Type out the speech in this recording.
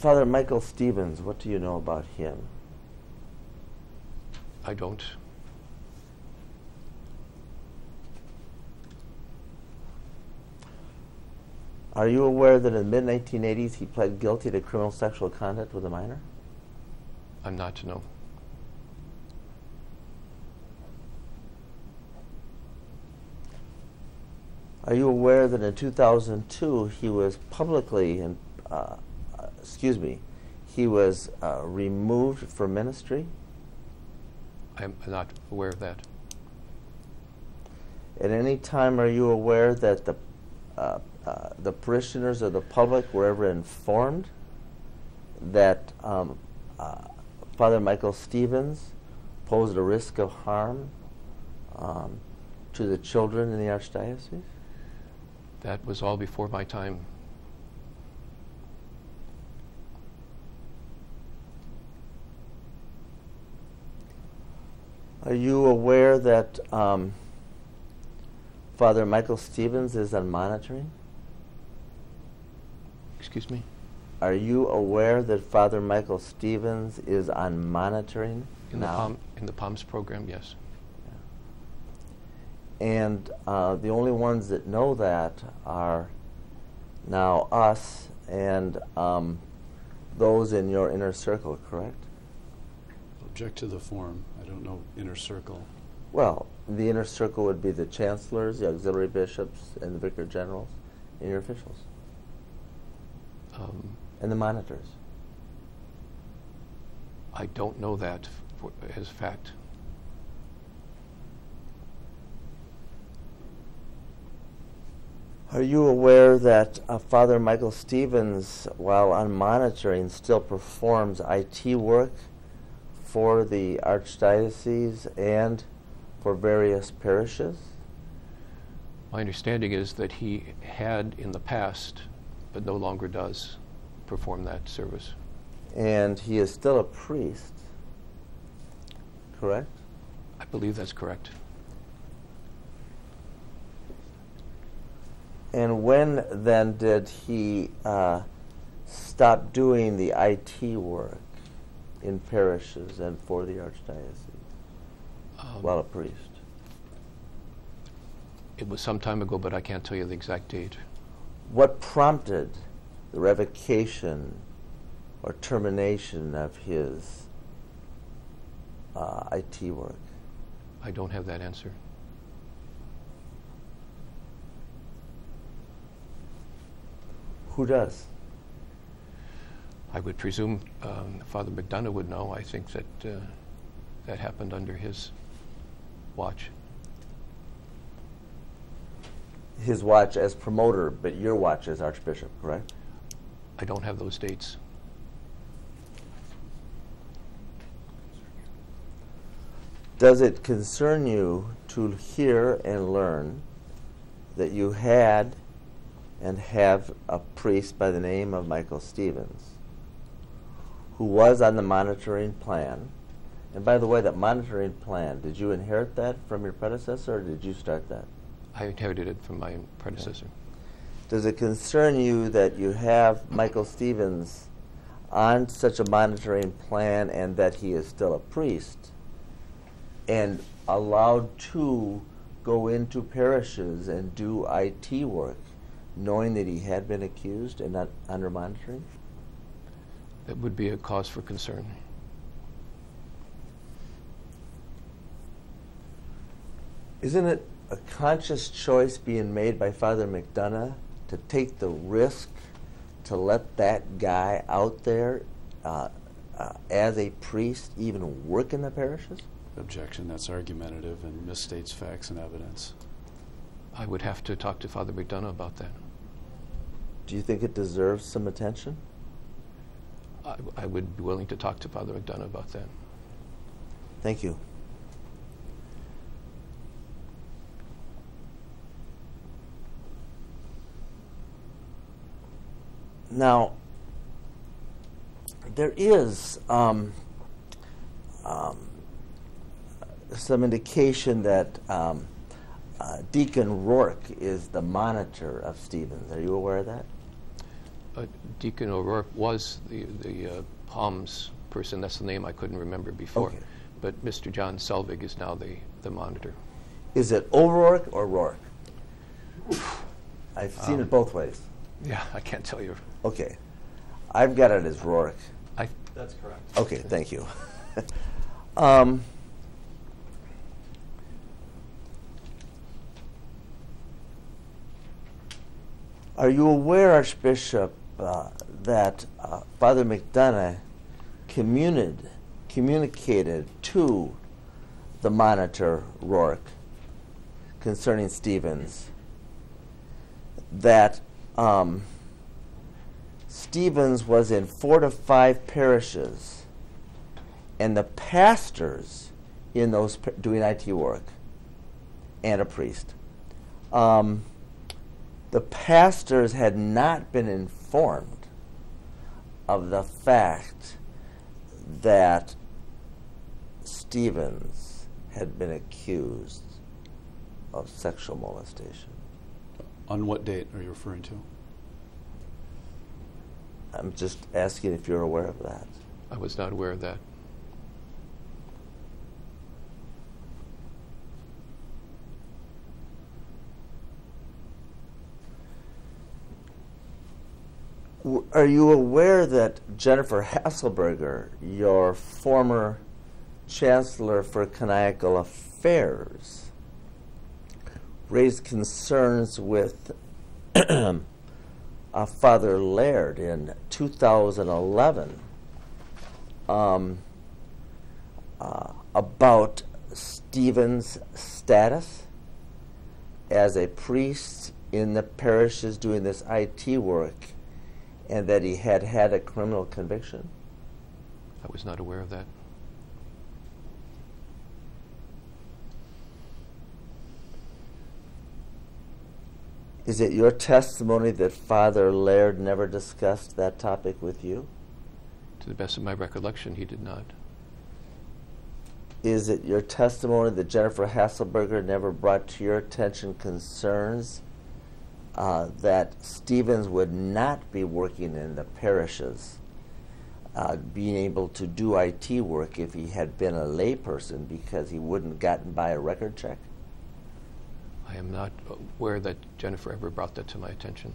Father Michael Stevens, what do you know about him? I don't. Are you aware that in the mid-1980s he pled guilty to criminal sexual conduct with a minor? I'm not to know. Are you aware that in 2002 he was publicly, he was removed from ministry? I'm not aware of that. At any time, are you aware that the parishioners or the public were ever informed that Father Michael Stevens posed a risk of harm to the children in the Archdiocese? That was all before my time. Are you aware that Father Michael Stevens is on monitoring? Excuse me? Are you aware that Father Michael Stevens is on monitoring now? In the POMS program, yes. Yeah. And the only ones that know that are now us and those in your inner circle, correct? Object to the form. I don't know inner circle. Well, the inner circle would be the chancellors, the auxiliary bishops, and the vicar generals, and your officials, and the monitors. I don't know that as fact. Are you aware that Father Michael Stevens, while on monitoring, still performs IT work for the Archdiocese and for various parishes? My understanding is that he had in the past, but no longer does, perform that service. And he is still a priest, correct? I believe that's correct. And when then did he stop doing the IT work in parishes and for the Archdiocese while a priest? It was some time ago, but I can't tell you the exact date. What prompted the revocation or termination of his IT work? I don't have that answer. Who does? I would presume Father McDonough would know. I think that that happened under his watch. His watch as promoter, but your watch as Archbishop, correct? I don't have those dates. Does it concern you to hear and learn that you had and have a priest by the name of Michael Stevens, who was on the monitoring plan? And by the way, that monitoring plan, did you inherit that from your predecessor, or did you start that? I inherited it from my predecessor. Okay. Does it concern you that you have Michael Stevens on such a monitoring plan and that he is still a priest and allowed to go into parishes and do IT work, knowing that he had been accused and not under monitoring? That would be a cause for concern. Isn't it a conscious choice being made by Father McDonough to take the risk to let that guy out there as a priest even work in the parishes? Objection. That's argumentative and misstates facts and evidence. I would have to talk to Father McDonough about that. Do you think it deserves some attention? I would be willing to talk to Father McDonough about that. Thank you. Now, there is some indication that Deacon O'Rourke is the monitor of Stevens. Are you aware of that? Deacon O'Rourke was the POMS person. That's the name I couldn't remember before. Okay. But Mr. John Selvig is now the monitor. Is it O'Rourke or Rourke? I've seen it both ways. Yeah, I can't tell you. Okay. I've got it as Rourke. That's correct. Okay, thank you. Are you aware, Archbishop, that Father McDonough communicated to the monitor, Rourke, concerning Stevens, that Stevens was in 4 to 5 parishes, and the pastors in those doing IT work, and a priest. The pastors had not been informed of the fact that Stevens had been accused of sexual molestation. On what date are you referring to? I'm just asking if you're aware of that. I was not aware of that. Are you aware that Jennifer Hasselberger, your former Chancellor for Canonical Affairs, raised concerns with Father Laird in 2011 about Stevens' status as a priest in the parishes doing this IT work, and that he had had a criminal conviction? I was not aware of that. Is it your testimony that Father Laird never discussed that topic with you? To the best of my recollection, he did not. Is it your testimony that Jennifer Hasselberger never brought to your attention concerns that Stevens would not be working in the parishes, being able to do IT work if he had been a layperson, because he wouldn't gotten by a record check? I am not aware that Jennifer ever brought that to my attention.